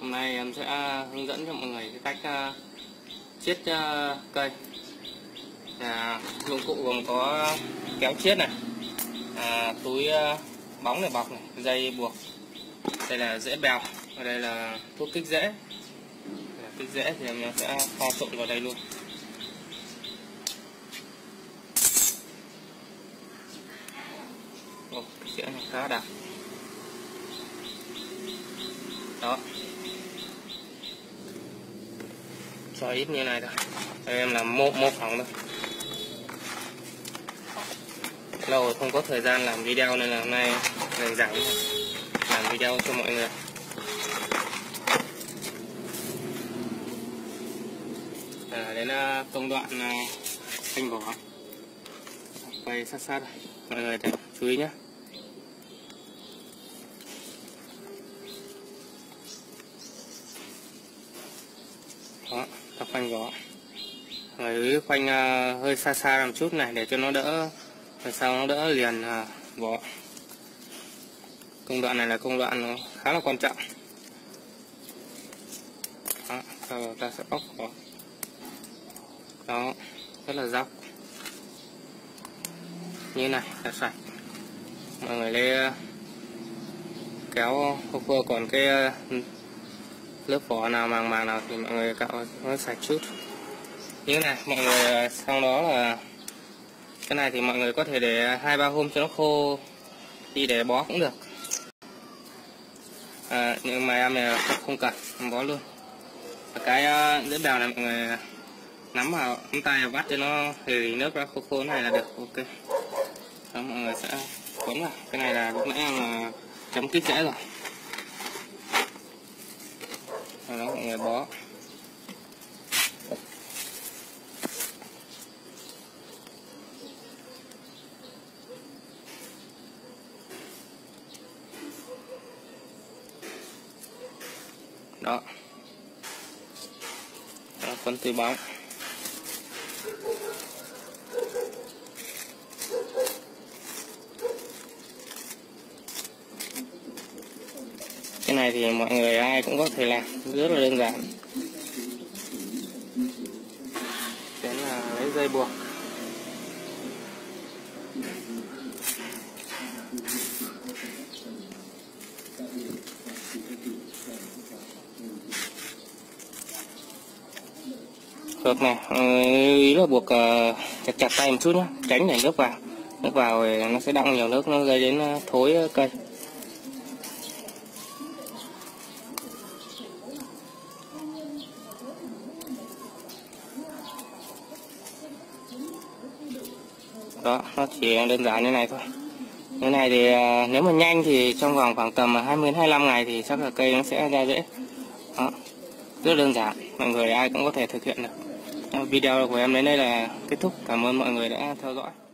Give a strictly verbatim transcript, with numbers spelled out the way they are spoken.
Hôm nay em sẽ hướng dẫn cho mọi người cái cách chiết cây. Là dụng cụ gồm có kéo chiết này, à, túi bóng để bọc này, dây buộc. Đây là rễ bèo, ở đây là thuốc kích rễ. Kích rễ thì em sẽ pha trộn vào đây luôn. Ồ, cái rễ này khá đặc. Đó, cho ít như này thôi. Đây em làm mô mô phỏng thôi, lâu rồi không có thời gian làm video nên là hôm nay rảnh rảnh làm video cho mọi người. À, đấy là công đoạn thanh vỏ. Quay sát sát rồi, mọi người chú ý nhé. Đó, ta khoanh vỏ rồi, khoanh uh, hơi xa xa làm chút này để cho nó đỡ, làm sao nó đỡ liền uh, vỏ. Công đoạn này là công đoạn nó khá là quan trọng. Đó, sau đó ta sẽ bóc vỏ. Đó, rất là dốc như này là sạch. Mọi người lấy uh, kéo khô khô, còn cái uh, lớp vỏ nào màng màng nào thì mọi người cạo nó sạch chút như thế này. Mọi người sau đó là cái này thì mọi người có thể để hai ba hôm cho nó khô đi để bó cũng được, à, nhưng mà em này không cần, em bó luôn. Và cái rễ bèo này mọi người nắm vào, nắm tay vào vắt cho nó thì nước ra khô khô này là được. Ok, đó, mọi người sẽ cuốn vào. Cái này là lúc nãy em chấm kích rễ rồi. Đó, mọi người bó. Đó, đó con túi bóng. Cái này thì mọi người ai cũng có thể làm, rất là đơn giản. Đấy là lấy dây buộc. Được này, ý là buộc chặt chặt tay một chút nhé, tránh để nước vào. Nước vào thì nó sẽ đọng nhiều nước, nó gây đến thối cây. Đó, nó chỉ đơn giản như này thôi. Như này thì nếu mà nhanh thì trong vòng khoảng tầm hai mươi đến hai mươi lăm ngày thì chắc là cây nó sẽ ra rễ. Đó, rất đơn giản, mọi người ai cũng có thể thực hiện được. Video của em đến đây là kết thúc. Cảm ơn mọi người đã theo dõi.